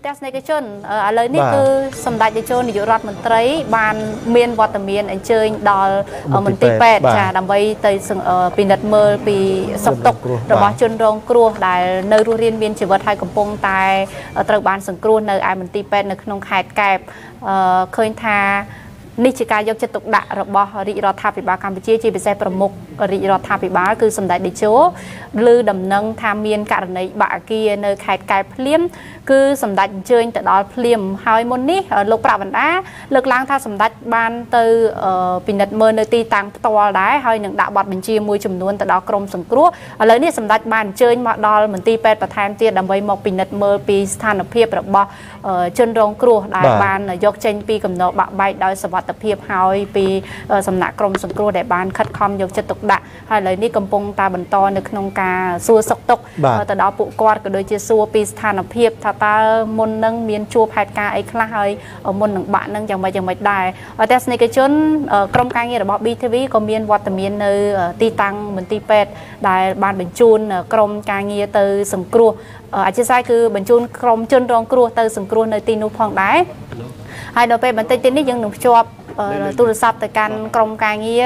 That's negation. I learned it some like the children, you rot Montray, ban, mean what the mean and chewing doll, Montipet, and wait peanut mill be some talk, the watching wrong crew, like no ruin means what I compong tie, a truck bands and crew, no I'm Montipet, no clunk high cap, coin tie. នេះជាការយកចិត្តទុកដាក់របស់រាជរដ្ឋាភិបាលកម្ពុជាជាពិសេសប្រមុខរាជរដ្ឋាភិបាលគឺសម្ដេចតេជោ ភាពហើយពីសំណាក់ក្រមសង្គ្រោះដែលបានខិតខំយកចិត្តទុកដាក់ហើយឥឡូវនេះកំពុងតែបន្តនៅក្នុងការសួរសុខទុក្ខទៅដល់ពួកគាត់ក៏ដូចជាសួរពីស្ថានភាពថាតើមុននឹងមានជួបហេតុការណ៍អីខ្លះហើយមុននឹងបាក់នឹងយ៉ាងម៉េចដែរតែស្នេហ៍ជនក្រុមការងាររបស់ BTV ក៏មានវត្តមាននៅទីតាំងមន្ទីរពេទ្យដែលបានបញ្ជូនក្រុមការងារទៅសង្គ្រោះអធិស្ឋានគឺបញ្ជូនក្រុមជនរងគ្រោះទៅសង្គ្រោះនៅទីនោះផងដែរហើយដល់ពេលបន្តិចទៀតនេះយើងនឹងភ្ជាប់ ទូរស័ព្ទទៅកាន់ក្រុមការងារ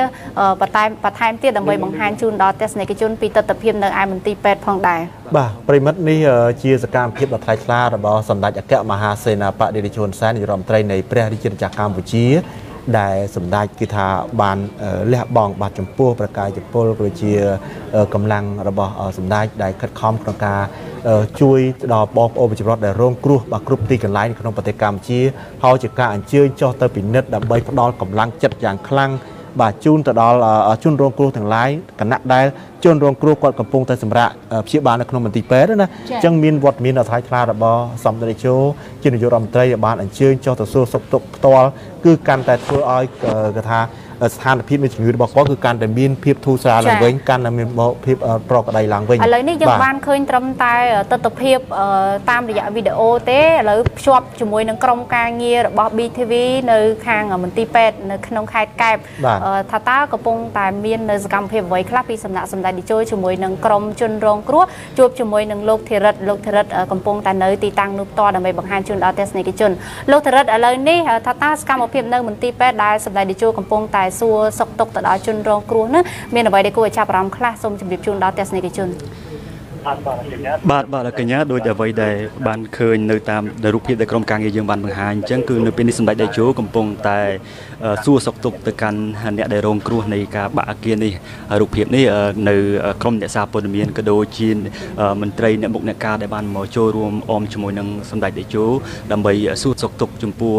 បតាមបន្ថែមទៀតដើម្បីបង្ហាញជូនដល់ទស្សនិកជនពីទស្សនភាពនៅឯមន្ទីរពេទ្យផងដែរបាទប្រិមិត្តនេះជាកម្មភាពដ៏ថ្លៃថ្លៃរបស់សម្ដេចអគ្គមហាសេនាបតីរាជវង្សសែនរដ្ឋមន្ត្រីនៃព្រះរាជាណាចក្រកម្ពុជាដែលសម្ដេចគិតថាបានលះបង់បាត់ចំពោះប្រជាពលប្រជាកម្លាំងរបស់សម្ដេចដែលខិតខំក្នុងការ ជួយទៅដល់បងប្អូនប្រជាពលរដ្ឋដែលរងគ្រោះ BTV នៅខាងមន្ទីរពេទ្យនៅក្នុងខេត្តកែប បាទបាទលោកកញ្ញាដូចអ្វីដែលបានឃើញនៅតាមរូបភាពដែលក្រុមការងារយើងបានបង្ហាញអញ្ចឹងគឺនៅពេលនេះសម្ដេចតេជោកំពុងតែសួរសុខទុក្ខទៅកាន់អ្នកដែលរងគ្រោះនៃការបាក់អគារនេះរូបភាពនេះនៅក្រុមអ្នកសារព័ត៌មានក៏ដូចជាមន្ត្រីអ្នកមុខអ្នកការដែលបានមកចូលរួមអមជាមួយនឹងសម្ដេចតេជោដើម្បីសួរសុខទុក្ខចំពោះ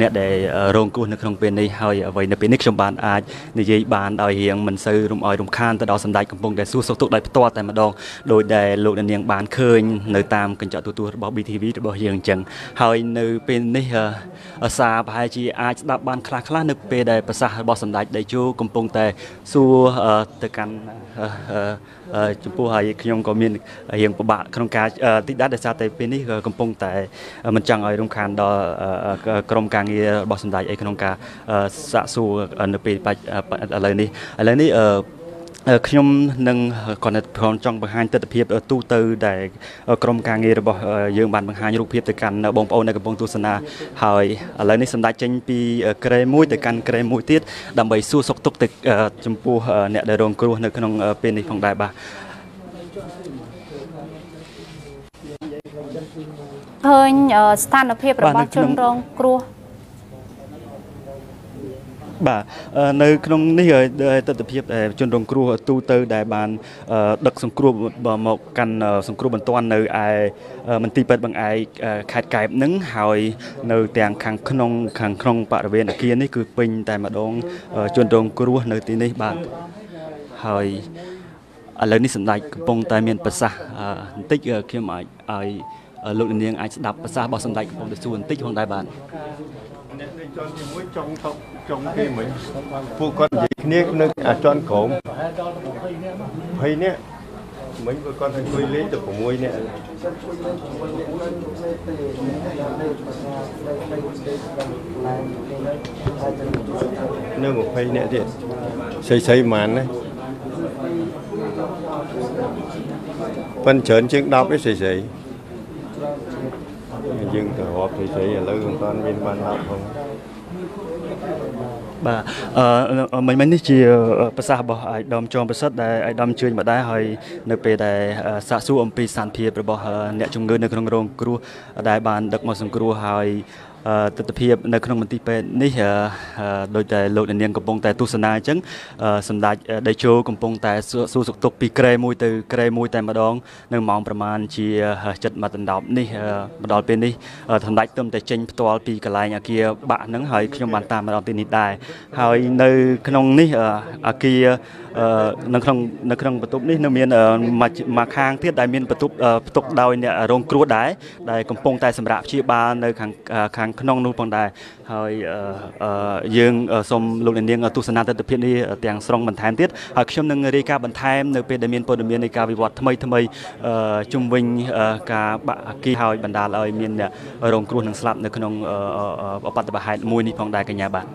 អ្នកដែលរងគ្រោះនៅក្នុងពេលនេះហើយអ្វីនៅពេលនេះខ្ញុំបានអាច និយាយបានឲ្យរៀងមិនសូវរំអិលរំខានទៅដល់សម្ដេចកំពុងតែសួរសុខទុក្ខដោយផ្ទាល់តែម្ដងដោយដែលលោកអ្នកនាងបានឃើញនៅតាមកញ្ចក់ទូរទស្សន៍របស់ BTV របស់យើងអញ្ចឹងហើយនៅពេលនេះ ចំពោះហើយខ្ញុំក៏មានរឿងពិបាកក្នុងការទីដែរ ខ្ញុំនឹងគាត់ចង់បង្ហាញទិដ្ឋភាពទូទៅដែលក្រុមការងាររបស់យើងបានបង្ហាញរូបភាពទៅកាន់បងប្អូននៅកំពុងទស្សនាហើយឥឡូវនេះសម្ដេចចេញពីក្រែមួយទៅកាន់ក្រែមួយទៀតដើម្បីសួរសុខទុក្ខទៅចំពោះអ្នកដែលរងគ្រោះនៅក្នុងពេលនេះផងដែរបាទ ឃើញស្ថានភាពរបស់ជនរងគ្រោះ បាទនៅក្នុងនេះដែលទិដ្ឋភាពជនរងគ្រោះទូទៅដែលបានដឹកសង្គ្រោះមកកាន់សង្គ្រោះបន្ទាន់នៅឯមន្ទីរពេទ្យបង្អែកខេត្តកែបនឹងហើយនៅទាំងខាងក្នុងបរិវេណអគារនេះគឺពេញតែម្ដងជនរងគ្រោះនៅទីនេះបាទហើយ ឥឡូវនេះសម្ដេចកំពុងតែមានប្រសាសន៍បន្តិចខ្ញុំអាចឲ្យលោកនាងអាចស្ដាប់ប្រសាសន៍របស់សម្ដេចកំពុងតែសួរបន្តិចផងដែរបាទអ្នកខ្ញុំជាមួយចង់ថប់ចង់គេមិញពួកគាត់និយាយគ្នានៅអាចន់ក្រុមភ័យនាក់មិញពួកគាត់តែជួយលេងទៅ6នាក់ហ្នឹង20នាក់ទៀតស្អីស្អីម៉ាន់ណា Punch and check up is a dân từ họp thị sĩ và lưu công tên viên ban học không. Bà mình đi chia bớt xa bỏ ai đâm cho bớt sắt để ai đâm chơi mà đá hơi nơi về để xả su ông pi sàn thiệp để bỏ nhẹ chung người nơi con rồng kêu đại bàn đặc mật sùng kêu hơi tập thiệp nơi con mình tiệp này đôi tay lột nền cầm bông tay tu sơn na trắng sơn đá đại châu cầm bông tay su sục tục pi kre môi tay mà đong nơi mongประมาณ chia chật mà tận đọc này mà đọc bên đi thằng đại tâm tại trên toal pi cái lại nhà kia bạn nắng hơi trong bàn tạm mà đọc tin đại hơi nơi con này ở kia nơi con bật tụp này nơi miền mà khang thiết đại miền bật tụp đôi này rong kêu đá đại cầm bông tay sơn đá chia ba nơi khang nông nuôi bằng đài hơi dương sông lục nền tu sơn tây tập đi tiếng song bản thái tiết ở trong những người ca bản thái nơi bên đại miền bờ đại miền này ca bị vọt thay chung vinh cả kỳ hồi bản đà lời miền rồng kêu hàng sập nơi con ở bát bà hai mùi bằng đài cả nhà bạn.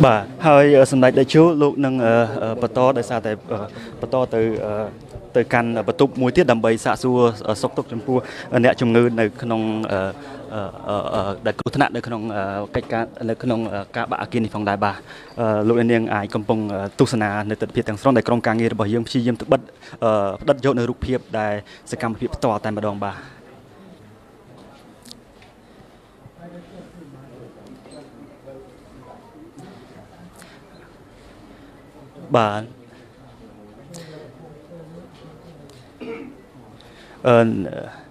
Bà hơi sân đại chú lúc nâng bà to đại xa tại bà to từ căn và tục muối tiết đầm bầy xạ xua sốc tốc trong cua nẹt trong ngư này không đại cứu thân nạn đây không cách cá đây không cá bạ kia phòng đại bà lúc này những ai cầm bông tu sơn à nơi tận phía tàng sông đại công càng nghe bảo hiểm chi hiểm tự bất đất dội nơi rục hiệp đại sẽ cầm hiệp tòa tại bà đồng bà. Bà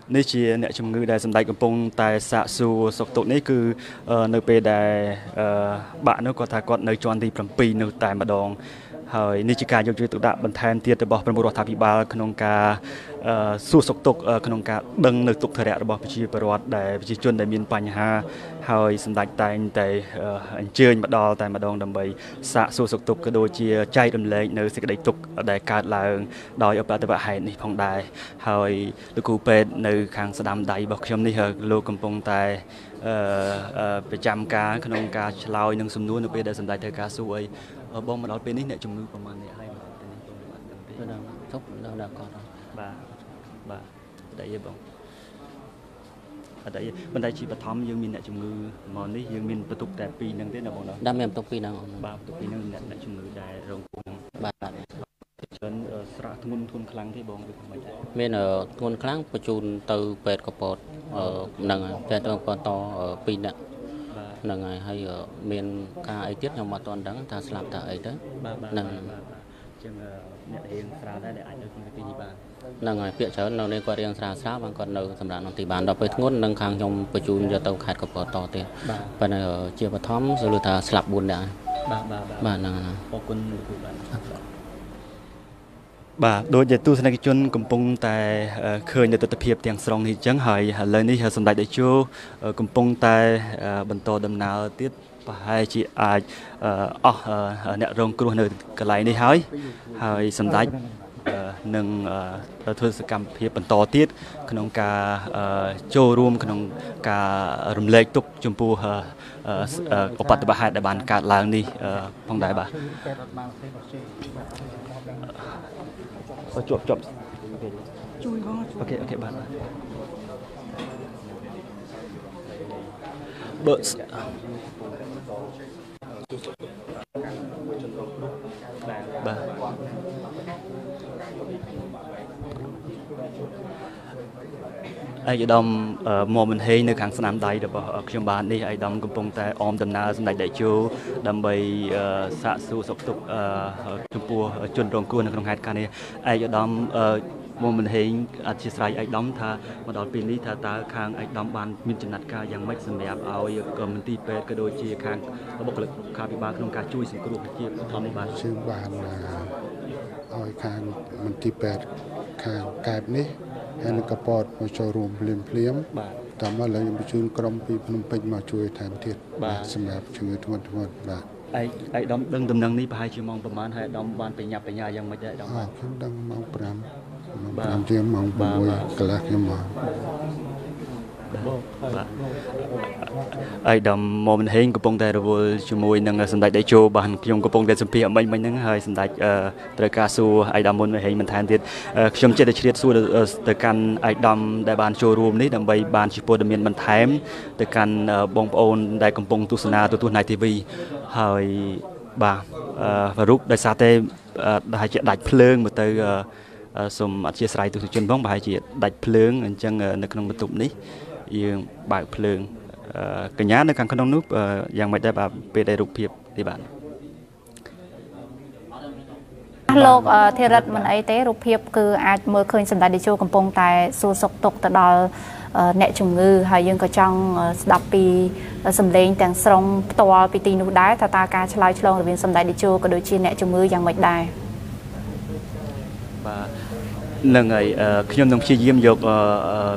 nơi chị nẹt chồng người đại dân đại cầm bông tại xã su sọc tụ này cứ nơi về đại bạn nó có thà con nơi chọn thì cầm pin nơi tại mà đòn hỏi nơi chị cả dòng chữ tự đạo bản thân tiệt để bỏ phần một loạt tháp bị ba khung cả su sọc tụ khung cả đằng nơi tụ thời đại bỏ vị trí bờ đại vị trí chuẩn đại miền Pành ha hỏi dân đại tại anh chơi mà đòn tại mà đòn đầm bầy xã su sọc tụ cái đôi chia trai đầm lệ nơi sẽ đại tụ đại cả là đòi ở tại bờ hải này phòng đại hỏi được cụ bên nơi khang sẽ đam đầy bọc trong này hở lô cầm bông tài về chạm cá khăn ông cá lao nhưng sum núi nó về để sầm đại thời cá suối bông mà đó bên đấy này trồng núi của mình này hay mà thóc đâu là còn bà đại bông ở đây bên đây chỉ bắt thắm dương minh này trồng núi mòn đấy dương minh bắt tục đại pi năng thế nào bông đó đam em tục pi năng bà tục pi năng này trồng núi đại rồng bà chấn sạ thôn thôn khang thì bông được mấy đại bên ở thôn khang của chùn từ về cột bột ở nằng trên tàu con to ở pin nặng nằng ngày hay ở miền ca ấy tiết nhưng mà toàn đắng ta làm ta ấy đấy nằng nằng ngày phía chợ nào đây qua riêng sạ sáp bằng con nợ sầm đạn nằm tỉ bàn đọc với ngôn nằng khang trong của chùn giờ tàu khai cột bột to tiền bên ở chia bát thắm rồi lừa ta sạp buồn đã bà nằng bà đối với tu sinh viên cầm bông tại khơi nhà tập hiệp tiếng song thì chẳng hỏi lời này là sân đại đại châu cầm bông tại bản to đầm nào tiết và hai chị ai nẹt rồng kêu nơi cái lại này hỏi hỏi sân đại nâng thưa sự cảm hiệp bản to tiết khung cả châu rùm khung cả rùm lệch tục chum pu ở bát bà hai đại bàn cả làng đi phong đại bà chụp ok bạn bớt ba ai đâm mò mình hay nơi hàng sân đại được bảo trong bàn đi ai đâm cầm bông tay om đầm na sân đại đại châu đâm bay xạ su sọc tục trung pua chuẩn rong cua trong hạt này ai đâm mò mình hay chia sẻ ai đâm tha mà đón pin đi tha ta khang ai đâm bàn miền chân nát ca yang mách sầm đẹp ao cầm mình ti pe cái đôi chia khang bộc lực khá bị ba trong cá chui sừng cua chia thầm bàn xương bàn là ao khang mình ti pe I don't moment hang upon that will Jumoy Nangas and Dai Joe, Ban Kyung upon that some peer, my eyes and like Trakasu, I don't want to hang and handed. Shumchet the Chit Sudas, the can I dumb the Ban show room lead and by Ban she put the minimum time. The can bomb on the compong to Sana to 290 How Ba Varuk, the Sate, the Hachet like Plung, but some at just right to Jumbong by Hachet like Plung and Jung and the Knumbatubni. Yung bạc plung cả nhà nó càng có đông nước yang mày đã bảo về đại lục hiệp địa bàn lộc thế rất mình ấy tế lục hiệp cứ ai mới khơi sân đại địa châu cầm bông tại su sọc tộc tại đó nẹt trùng ngư hay dương có trong đập pi sầm lên tàng sông to pi tì đá ta ta cá chài chlong ở bên sân đại địa châu có đôi chi nẹt trùng ngư yang mày đài lần này khi ông đồng chí Diêm dọc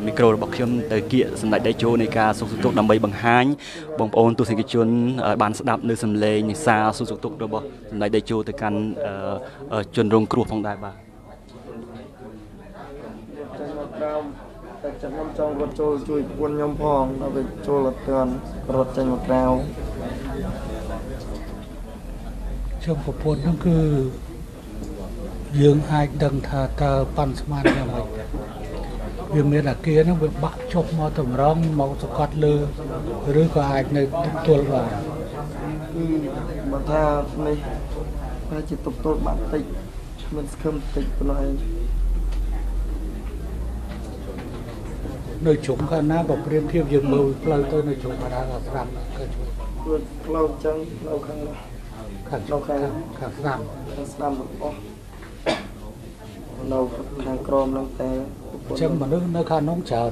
micro bọc khi ông tới kia sầm lại đại châu này cả số tộc đầm bay bằng háng bằng ôn tu thành cái chốn bàn đạp nơi sầm lê như xa số tộc đâu bao sầm lại đại châu tới căn chốn rồng cua phong đại bà trong cuộc phun nó cứ dương hai đằng thà ta pan sman nhà mình việc miền là kia nó bị bạc chọc mò thầm rong mò cọt lơ rồi có ai này tuột vào mà tha này ta chỉ tụt tụt bản tịnh mình không tịnh lại nơi chúng ta na bảo riêng thiệp dừng mờ lâu tôi nơi chúng ta đã gặp rằm cái chúng lâu chăng lâu khăn lâu khăn khăn rằm rằm lâu hàng crom long té chấm mà nước nó khan nóng tràn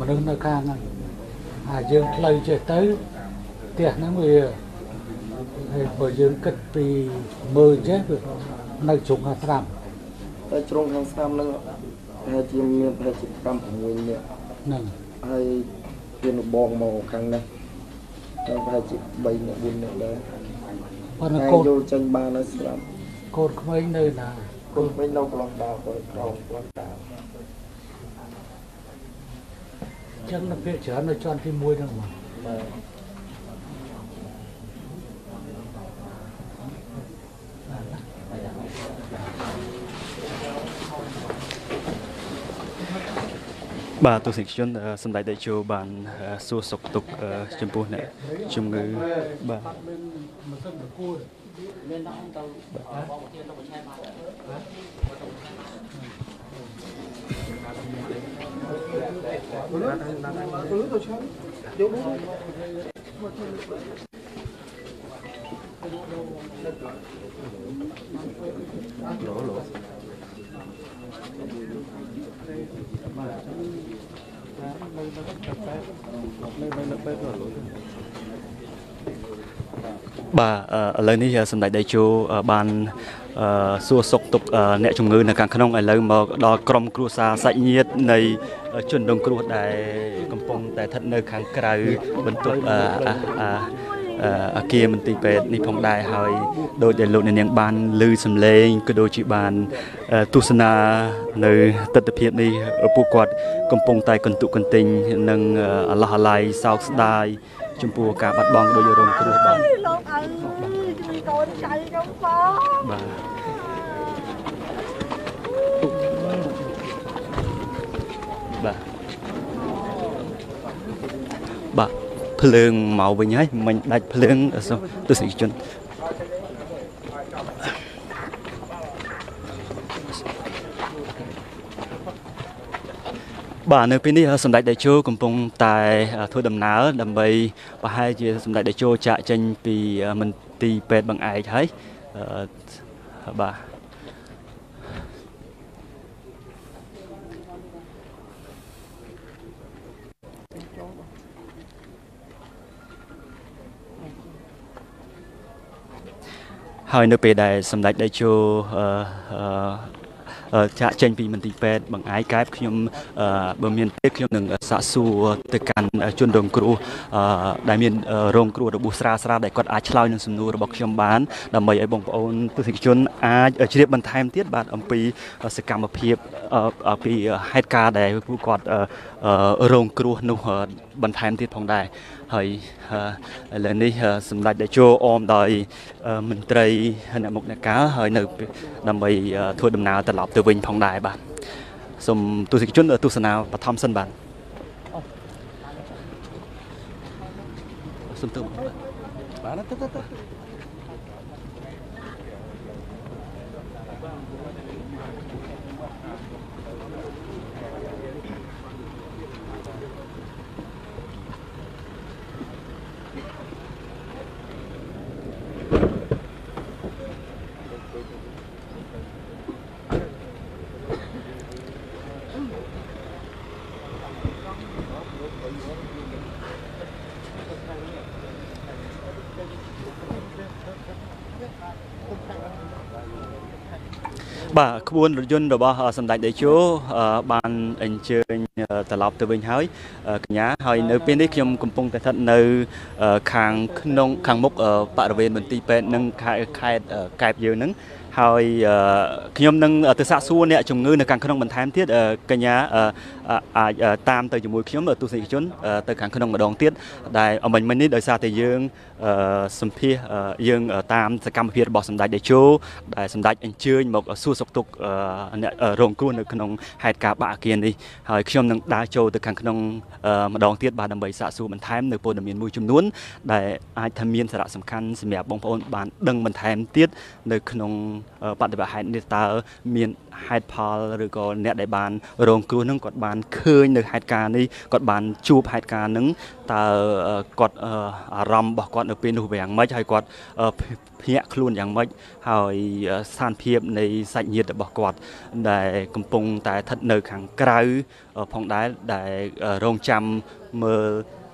mà nước nó khan à dương lây chạy tới tiệt nó người bởi dương cất vì mờ chết được nơi trùng hàng sam tại trùng hàng sam nữa hai chim miên hai chim cam của mình nữa hai chim bong màu khăn này hai chim bay nữa buồn nữa đấy hai vô chân ba nó sam cột không ấy nơi nào Hãy subscribe cho kênh Ghiền Mì Gõ Để không bỏ lỡ những video hấp dẫn Hãy subscribe cho kênh Ghiền Mì Gõ Để không bỏ lỡ những bà lời này sầm đại đại châu ban xua sọc tục nẹt trùng ngư là càng khăn ông ấy lời mà đo crom cua xa sạch nhiệt này chuẩn đồng cua đại cầm phong đại thật nơi kháng cày bận tụt kia mình tìm về đi phong đại hỏi đôi đại lộ này những ban lư sầm lên cứ đôi chị bàn tu sơn nơi tận tập hiện đi ở bu quạt cầm phong đại cần tụ cần tình nâng la lai sao đại Chúng tôi cả bắt bóng đôi rồng cua bóng. Bà phượng màu với nhái mình đặt phượng sao tôi sẽ chọn. Bà nơi bên đây sầm đại đại châu cầm phong tài thôi đầm ná đầm bay và hai chị sầm đại đại châu chạy tranh vì mình tì pet bằng ai thấy bà hỏi nơi bên đây sầm đại đại châu ចាក់ចេញពីមន្ទីរពេទ្យបង្អែកកែបខ្ញុំបើមានពេលខ្ញុំនឹងសាកសួរទៅកាន់ជនរងគ្រោះដែលមានរងគ្រោះរបួសស្រាលៗដែលគាត់អាចឆ្លើយនឹងសំណួររបស់ខ្ញុំបានដើម្បីឲ្យបងប្អូនទស្សនិកជនអាចជ្រាបបន្ថែមទៀតបាទអំពីសកម្មភាពពីហេតុការណ៍ដែលពួកគាត់រងគ្រោះនោះបន្ថែមទៀតផងដែរហើយឥឡូវនេះសម្ដេចតេជោអមដោយមន្ត្រីអ្នកមុខអ្នកការហើយនៅដើម្បីធ្វើដំណើរត្រឡប់ទៅវិញផងដែរបាទសូមទស្សនិកជនទស្សនាបឋមសិនបាទសូមទៅបាទទៅបាទក្បួនរថយន្តរបស់សម្ដេចតេជោបានអញ្ជើញត្រឡប់ទៅវិញហើយកញ្ញាហើយនៅពេលនេះខ្ញុំកំពុងតែស្ថិតនៅខាងក្នុងខាងមុខបរិវេណមន្ទីរពេទ្យនិងខេត្តកែបយើងនឹងហើយខ្ញុំនឹងទៅសាកសួរអ្នកជំងឺនៅខាងក្នុងបន្ថែមទៀតកញ្ញាអាចតាមទៅជាមួយខ្ញុំទស្សនិកជនទៅខាងក្នុងម្ដងទៀតដែលមិញនេះដោយសារតែយើងសម្ភាសយើងតាមសកម្មភាពរបស់សម្ដេចតេជោដែលសម្ដេចអញ្ជើញមកសួរសុខទុក្ខអ្នករងគ្រោះនៅក្នុងហេតុការណ៍បាក់អគារនេះហើយខ្ញុំនឹងដើរចូលទៅខាងក្នុងម្ដងទៀតបាទដើម្បីសាកសួរបន្ថែមនៅព័ត៌មានមួយចំនួនដែលអាចថាមានសារៈសំខាន់សម្រាប់បងប្អូនបានដឹងបន្ថែមទៀតនៅក្នុងបដិវត្តហេតុនេះតើមានហេតុផលឬក៏អ្នកដែលបានរងគ្រោះនឹងគាត់បានឃើញនៅហេតុការណ៍នេះគាត់បានជួបហេតុការណ៍នឹងតើគាត់អារម្មណ៍របស់គាត់នៅពេលនោះយ៉ាងម៉េចហើយគាត់ភ្ញាក់ខ្លួនយ៉ាងម៉េចហើយស្ថានភាពនៃសាច់ញាតិរបស់គាត់ដែលកំពុងតែស្ថិតនៅខាងក្រៅផងដែរដែលរងចាំមើល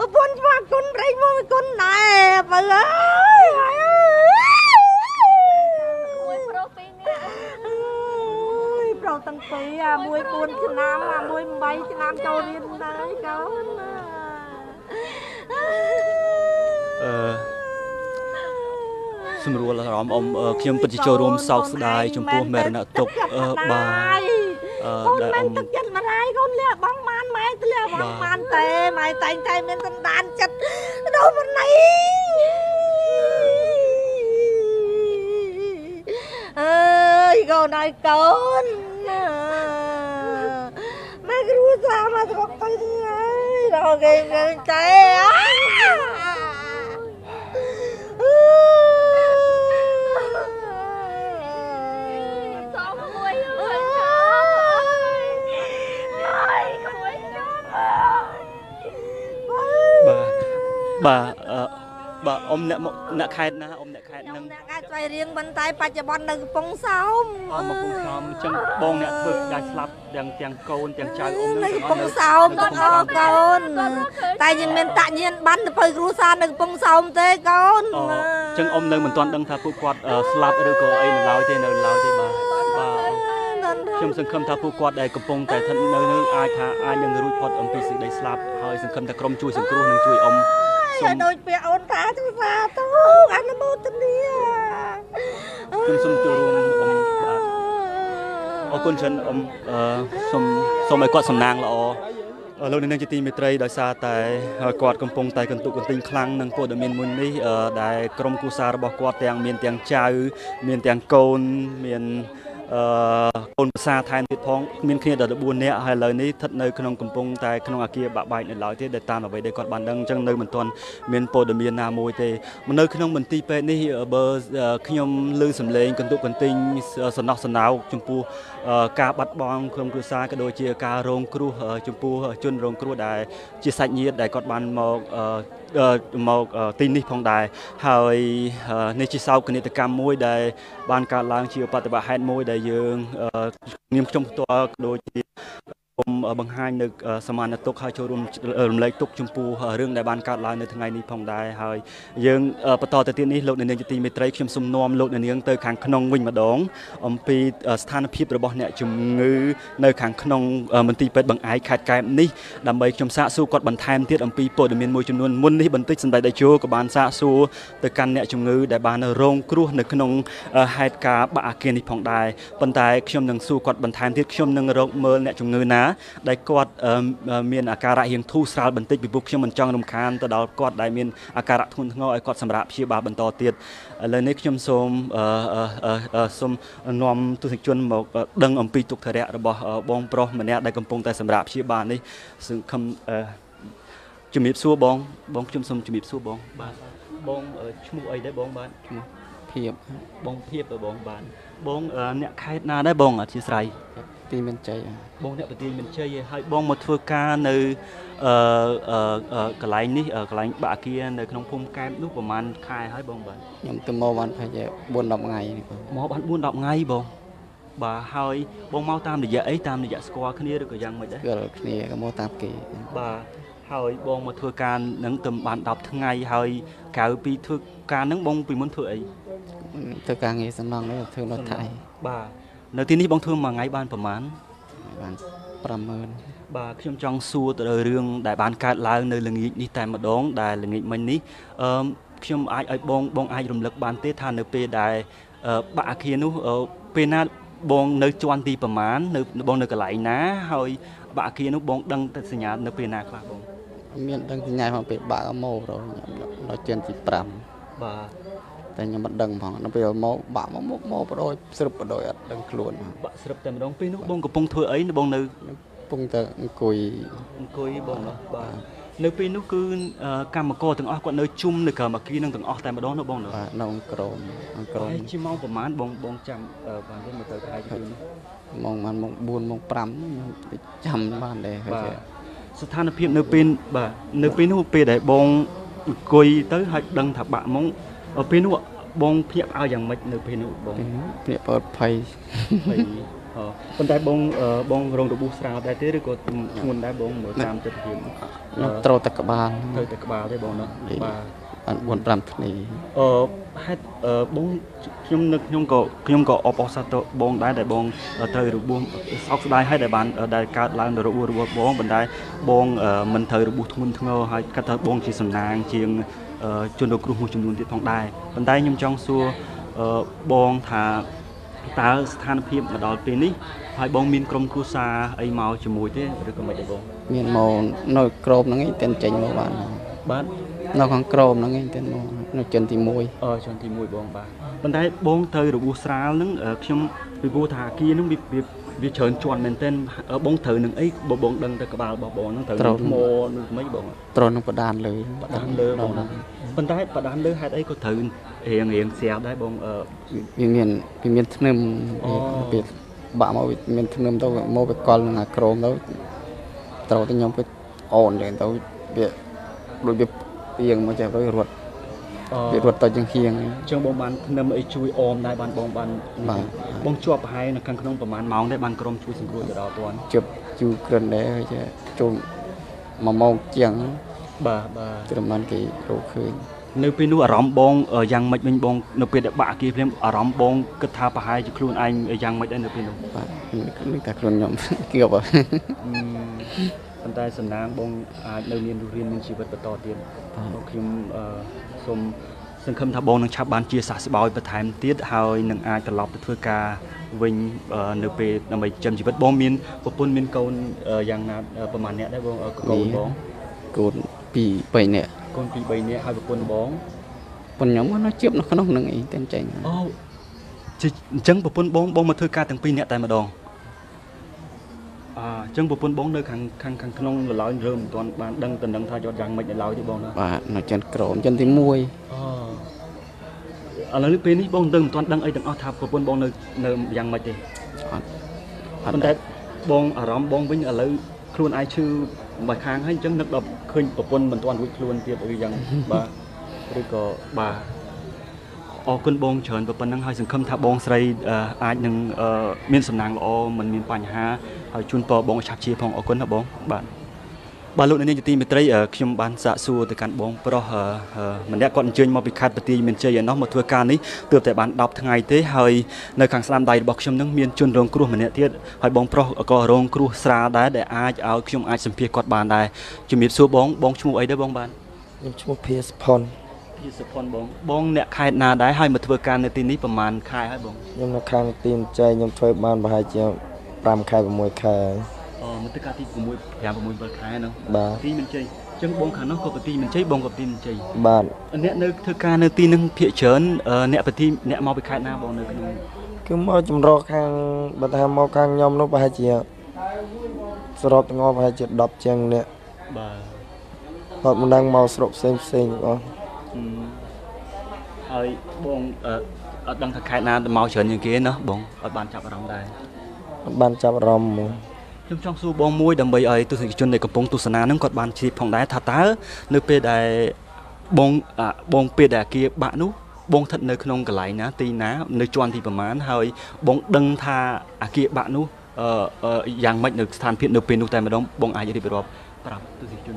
អពុនស្វាគុណរៃមកគុណដែរបើអើយមួយប្រុសពីរនាក់អូយប្រុសតាំងពីមួយ4ឆ្នាំមួយ8ឆ្នាំចូលរៀនហើយកូនសម្រួលអារម្មណ៍អ៊ំខ្ញុំពិតជាចូលរួមសោកស្ដាយចំពោះមរណទុក្ខបាទអូនមិនទឹកចិត្តមកហើយកូនលះបងបានម៉ែទៅលះបងបានតែម៉ែតែងតែមានសន្តានចិត្តដូរវណ្ណីអើយកូនហើយកូនម៉ែគ្រូសាមកទៅទៅហើយដល់គេមិនតែបាទអ៊ំអ្នកខេត្តណាអ៊ំអ្នកខេត្តនឹងអ្នកកាស្វ័យរៀងប៉ុន្តែបច្ចុប្បន្ននៅកំពង់សោមអ៊ំកំពង់សោមអញ្ចឹងបងអ្នកធ្វើដែលស្លាប់ទាំងកូនទាំងចៅអ៊ំនៅកំពង់សោមបងកូនតែយើងមានតញ្ញាណប័ណ្ណទៅគ្រូសានៅកំពង់សោមទេកូនអញ្ចឹងអ៊ំនៅមិនទាន់ដឹងថាពួកគាត់ស្លាប់ឬក៏អីនៅឡើយទេបាទខ្ញុំសង្ឃឹមថាពួកគាត់ដែលកំពុងតែស្ថិតនៅនឹងអាចថាអាចនឹងរួចផុតអំពីសេចក្តីស្លាប់ហើយសង្ឃឹមថាក្រុមជួយសង្គ្រោះនឹងជួយអ៊ំឲ្យដូចពាក្យអូនថាទូសាទូអនុមោទនាខ្ញុំសូមចូលរួមអ៊ំបាទអរគុណច្រើនអ៊ំសូមឲ្យគាត់សំណាងល្អលោកនាងជាទីមេត្រីដោយសារតែគាត់កំពុងតែកន្ទុកកន្ទិញខ្លាំងនឹងព័ត៌មានមួយនេះដែលក្រុមគូសាររបស់គាត់ទាំងមានទាំងចៅមានទាំងកូនមាន មកទីនេះផងដែរហើយនេះជាសោកនាដកម្មមួយដែលបានកើតឡើងជាឧបទ្ទវហេតុមួយដែល យើងបន្តទៅទៀតនេះលោកអ្នកនាងជាទីមេត្រីខ្ញុំសូមនាំលោកអ្នកនាងទៅខាងក្នុងវិញម្ដងអំពីស្ថានភាពរបស់អ្នកជំងឺនៅខាងក្នុងមន្ទីរពេទ្យបង្អែកខេត្តកែបនេះដើម្បីខ្ញុំសាកសួរគាត់បន្ថែមទៀតអំពីព័ត៌មានមួយចំនួនមុននេះបន្តិចសម្បីតែជួរក៏បានសាកសួរទៅកាន់អ្នកជំងឺដែលបានរងគ្រោះនៅក្នុងហេតុការណ៍បាក់អគ្គិភ័យនេះផងដែរប៉ុន្តែខ្ញុំនឹងសួរគាត់បន្ថែមទៀតខ្ញុំនឹងរកមើលអ្នកជំងឺណាដែលគាត់ មានអាការៈហៀងធូរស្រាលបន្តិចពីពួកខ្ញុំមិនចង់រំខានទៅដល់គាត់ដែលមានអាការៈធ្ងន់ធ្ងរឲ្យគាត់សម្រាប់ព្យាបាលបន្តទៀតឥឡូវនេះខ្ញុំសូម ទីមន្ត្រីបងអ្នកប្រទីមន្ត្រីឲ្យបងមកធ្វើការនៅកន្លែងនេះកន្លែងបាក់អគារនៅក្នុងភូមិកែបនោះប្រហែលខែហើយបងបាទខ្ញុំទៅមកបាន នៅទីនេះបងធ្វើមួយថ្ងៃបានប្រហែល តែខ្ញុំមិនដឹងផងនៅពេលមកបាក់មកមុខមកបរោយស្រុបបរោយអត់ដឹងខ្លួនបាទស្រុបតែម្ដងពេលនោះបងកំពុងធ្វើអីបងនៅ បងភ្ញាក់ឲ្យយ៉ាងម៉េចនៅពេលនោះបងតែបងរងរបួសស្រាលដែរទេឬក៏ខ្ញុំដែរបង ជន់គ្រូមួយចំនួនទៀតផងដែរប៉ុន្តែខ្ញុំចង់សួរបងថាតើស្ថានភាពមកដល់ពេលនេះហើយបងមានក្រុមគ្រួសារអីមកជាមួយទេឬក៏មិនទេបងមានមកនៅក្របហ្នឹងឯងតែចេញមកបានបាទនៅក្នុងក្របហ្នឹងឯងតែមកនៅជនទី វាច្រើនជន់មែនទែនបងត្រូវនឹងអីបងដឹងតែក្បាលបងបងហ្នឹងត្រូវធ្មោនឹងមិនបងត្រូវនឹងបដានលើបដានលើបង បងជាប់ហើយនៅខាងក្នុងប្រហែលម៉ោងដែរបានក្រុមជួយសង្គ្រោះទៅដល់ទាន់ជិបជួក្រឹនដែរហើយចូលមួយម៉ោងជាងបាទបាទត្រឹមហ្នឹងគេរកឃើញនៅពេលនោះអារម្មណ៍បងយ៉ាងម៉េចវិញបងនៅពេលដែលបាក់អគារភ្លាមអារម្មណ៍បងគិតថាប្រហែលជាខ្លួនឯងយ៉ាងម៉េចដែរនៅពេលនោះបាទខ្ញុំគិតថាខ្លួនខ្ញុំស្ងៀបហ៎ប៉ុន្តែសំណាងបងអាចនៅមានរស់រានមានជីវិតបន្តទៀតបងខ្ញុំ សូមសង្ឃឹមថាបងនឹងឆាប់បានជាសះស្បើយបន្ថែមទៀតហើយនឹងអាចត្រឡប់ទៅធ្វើការវិញនៅពេលដើម្បីចិញ្ចឹមជីវិតបងមានប្រពន្ធមានកូនយ៉ាងណាប្រមាណអ្នកដែរបងកូនបងកូន 2 3 នាក់កូន 2 3 នាក់ហើយប្រពន្ធបងប៉ុនខ្ញុំគាត់ជាប់នៅក្នុងហ្នឹងឯងតែចេញអូ Jung Pupun bong bong matuka and peanut tamadong. Ah, Jung Pupun bong the can the lounge room, don't dunk the dung tide or dung make the loud bong. Ah, no gent crown, gentle moy. A little penny bong dung, don't dunk it out half Pupun bong the young mighty. On that bong around bong wing a low clone I chew my hang hang up Pupun, but one week clone people young bar. Rico bar. All good bong churn, but Panang has come tap bong straight, I know, means of Nang or Min Panha, I tune for bong chachi pong or couldn't bong, but Balloon and team betray a Kim Ban Satsu, the can bong, but her Manet got in Jim Moby Cat, but team and Jay and Norma to a canny, to the band up tonight, how I no can slam died boxum, mean chun don't crew manet yet, I bong pro a go wrong crew, sra died, the eye out, Kim eyes and peer caught bandai, Jimmy so bong, bong chmoo either bong ban. Pierce pond. Is upon bong bong that kite now die high maternity for man kai bong. You know, can't team chain your trade man behind your pram kai moy kai. Oh, Matakati moy yamu volcano. But team and chay. Jung bong can knock up a team and chay bong of team chay. But a net no canatine picture, nepatine, net mob kite now bong. Come much rock hang, but I'm more can yum no behind you. So dropping off at your dop chang net. But Munang mouse rope same thing. I bong a dunk a kite now the mountain again, bong a bunch of rum die. A bunch of rum. Chung so bong mood and by I to the kitchen like a pong to Sanan got one cheap on that tatar, no paid I bong bong paid a key banu, bong tat no congalina, tina, no chuan people man, how I bong dung ta a key banu, young might no stand pit no pin no time along, bong I did it up, perhaps to the kitchen.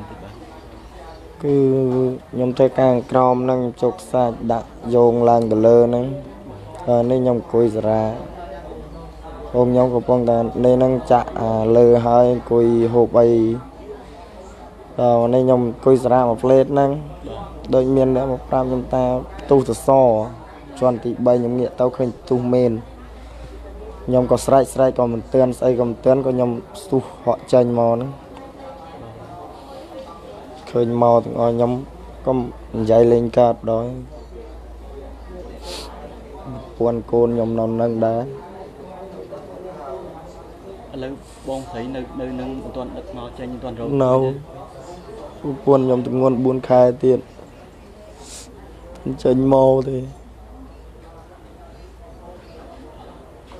Cứ nhom thấy càng crom năng chọc sạch đặt dồn lan bờ lơ năng, nên nhom cùi ra. Hôm nhom của con ta nên năng chạ lơ hai cùi hộp bay, nên nhom cùi ra một lết năng. Đôi miền nữa một pram chúng ta tu từ so, chuẩn bị bay nhom nghĩa tao khơi tu men. Nhom có sải sải còn mình tươn sải còn tươn còn nhom tu họ chơi mò nữa. Tôi mò thì ngồi nhóm con dây lên cát đói buồn côn nhóm non nâng đá lấy bong thấy nơi nơi nâng toàn đặt mò trên toàn rồi nâu buồn nhóm từng nguồn buồn khai tiền trên mò thì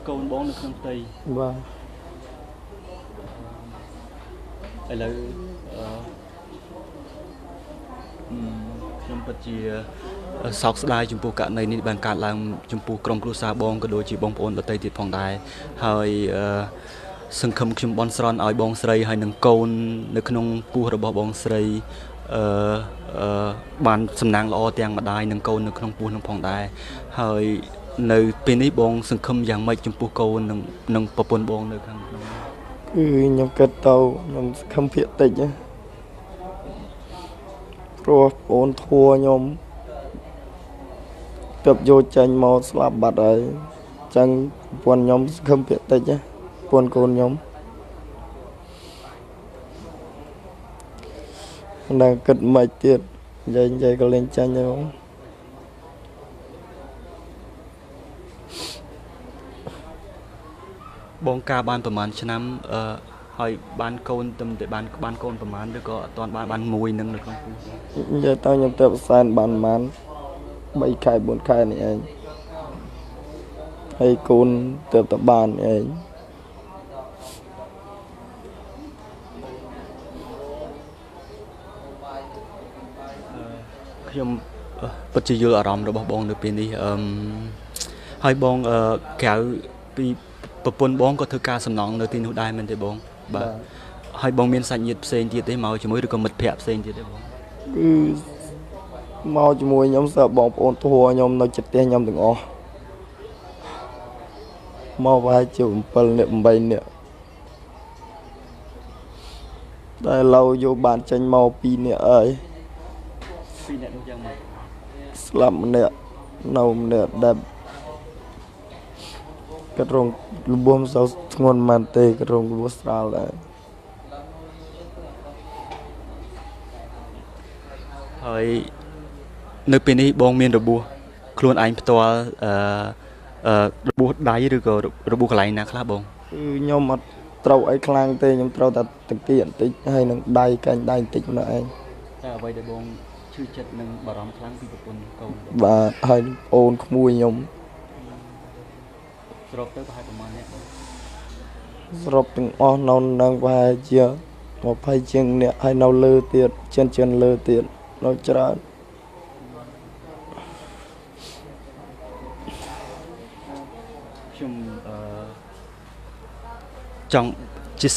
câu bóng được không tây và lấy Jump at the South Slide, Jumpoka, and I need Bank Lam, Jumpo, Crusa, Bong, Godoji, Bong, on the Tated Pondai, how I sunk Bons run, I bong stray, Hind Cone, the Knung, Pura Bong stray, Ban Sanang or Tang Madai, and Cone, the Knung Pun Pondai, how I no penny bong sunk young Mike Jumpo Cone, Nung Popon Bong, the Kang. You get though, come here, take you. ព្រោះបងធัวខ្ញុំទៅយោចាញ់មកស្លាប់បាត់ហើយចឹងពួនខ្ញុំខំភៈតិចណាពួនកូនខ្ញុំ ហើយ បាន កូន ទំ តែ បាន បាន កូន ប្រមាណ ឬ ក៏ អត់ ទាន់ បាន មួយ នឹង នៅ ក្នុង និយាយ ទៅ ខ្ញុំ ទៅ ប្រសែន បាន ប្រមាណ 3 ខែ 4 ខែ នេះ ឯង ហើយ កូន ទៅ ទៅ បាន ឯង ខ្ញុំ ពិត ជា យល់ អារម្មណ៍ របស់ បង នៅ ពេល នេះ ហើយ បង ក្រៅ ពី ប្រពន្ធ បង ក៏ ធ្វើ ការ សំណង នៅ ទី នោះ ដែរ មែន ទេ បង បាទ ហើយ បង មាន សាច់ញាតិ ផ្សេង ទៀត ទេ មក ជាមួយ ឬ ក៏ មិត្តភក្តិ ផ្សេង ទៀត ទេ បង គឺ មក ជាមួយ ខ្ញុំ សើ បង ប្អូន ធัว ខ្ញុំ នៅ ចិត្ត ផ្ទះ ខ្ញុំ ទាំង អស់ មក ប្រហែល ជា 7 នាក់ 8 នាក់ តែ ឡូវ យក បាន ចេញ មក 2 នាក់ ហើយ 2 នាក់ នោះ យ៉ាង ម៉េច ស្លាប់ ម្នាក់ នៅ ម្នាក់ ដែល Cái rồng bùm sao ngon mặn tê cái rồng bùm sao lại. Hơi nơi bên ấy bong miên đồ bùa, khuôn ảnh to របួស ដៃ ឬក៏ របួស កន្លែង ណា ខ្លះ បង គឺ ខ្ញុំ អត់ ត្រូវ អី ខ្លាំង ទេ ខ្ញុំ ត្រូវ តែ តាគី បន្តិច ហើយ នឹង ដៃ កាញ់ ដៃ បន្តិច នោះ ឯង តែ អ្វី ដែល បង ឈឺ ចិត្ត នឹង បារម្ភ ខ្លាំង ពី ប្រពន្ធ កូន បាទ ហើយ អូន ក្មួយ ខ្ញុំ ស្រប ទៅ ប្រហែល ប្រមាណ អ្នក ស្រប ទាំង អស់ នៅ នឹង ប្រហែល ជា 20 ជាង អ្នក ហើយ នៅ លើ ទៀត ជិន លើ ទៀត នៅ ច្រើន ចង់ព្រាត់គេទ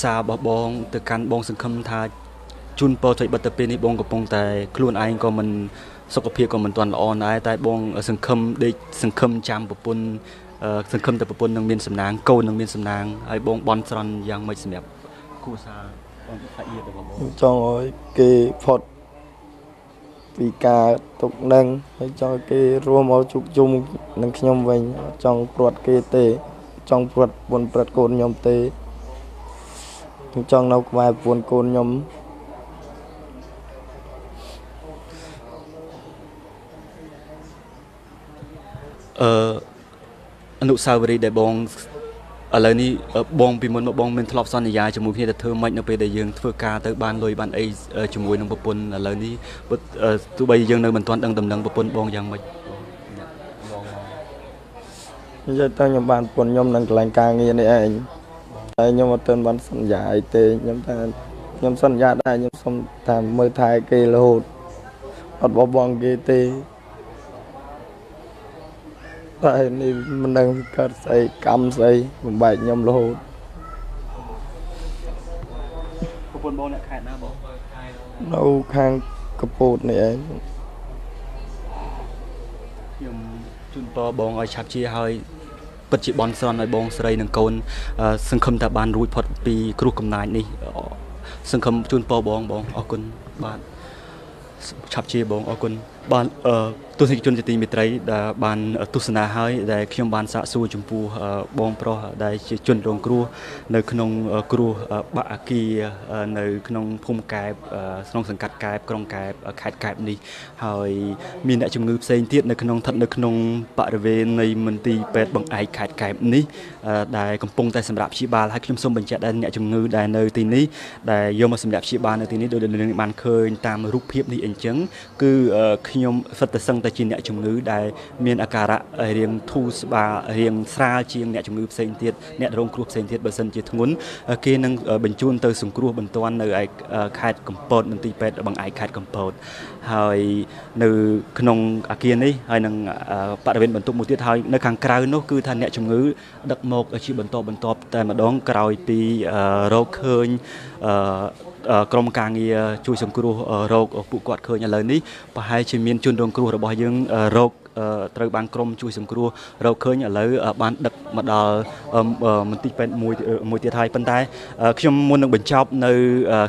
េចង់ព្រាត់ពន្ធព្រាត់កូនខ្ញុំទេ ចង់ នៅ ក្បែរ ពន្ធកូនខ្ញុំ អនុស្សាវរីយ៍ ដែល បង ឥឡូវ នេះ បង ពី មុន មក បង មាន ធ្លាប់ សន្យា ជាមួយ គ្នា ទៅ ធ្វើ ម៉េច នៅ ពេល ដែល យើង ធ្វើ ការ ទៅ បាន លុយ បាន អី ជាមួយ នឹង ប្រពន្ធ ឥឡូវ នេះ ទោះ បី យើង នៅ មិន ទាន់ ដឹង ដំណឹង ប្រពន្ធ បង យ៉ាង ម៉េច ខ្ញុំមិនបានពន្ធខ្ញុំនឹងកន្លែងការងារនេះឯងតែខ្ញុំសន្យាដែរខ្ញុំសុំតាមមើលថែគេរហូតអត់បបងគេទេតែនេះមិនដឹងកើតស្អីកម្មស្អីបំបែកខ្ញុំរហូតប្រពន្ធបងអ្នកខេត្តណាបងនៅខាងកពតនេះឯងខ្ញុំជូនពរបងឲ្យឆាប់ជាឲ្យ បាទទុស្សនិកជនជាទីមេត្រីដែលបានទស្សនាហើយដែលខ្ញុំបានសាកសួរចំពោះបងប្រុសដែលជាជនរងគ្រោះនៅក្នុងគ្រោះបាក់អគារនៅក្នុងភូមិកែប ខ្ញុំសិតតែសឹងតែជាអ្នកជំងឺដែលមានអាការៈរៀងធូរស្បើរៀងស្រាលជាងអ្នកជំងឺផ្សេងទៀតអ្នករងគ្រោះផ្សេងទៀតបើសិនជាធ្ងន់គេនឹងបញ្ជូនទៅសង្គ្រោះបន្ទាន់នៅឯខេត្តកំពតមន្ទីរពេទ្យបរំអាយខេត្តកំពតហើយនៅក្នុងអគារនេះហើយនឹងបរវេនបន្ទុកមួយទៀតហើយនៅខាងក្រៅនោះគឺថាអ្នកជំងឺដឹកមកជីបន្តទៅ ក្រុមការងារជួយសង្គ្រោះរោគពួកគាត់ឃើញឥឡូវនេះប្រហែលជាមានជនរងគ្រោះរបស់យើង ត្រូវបានក្រុមជួយសង្គ្រោះរកឃើញឥឡូវបានដឹកមកដល់មន្ទីរពេទ្យមួយទៀតហើយប៉ុន្តែខ្ញុំមុននឹងបញ្ចប់នៅ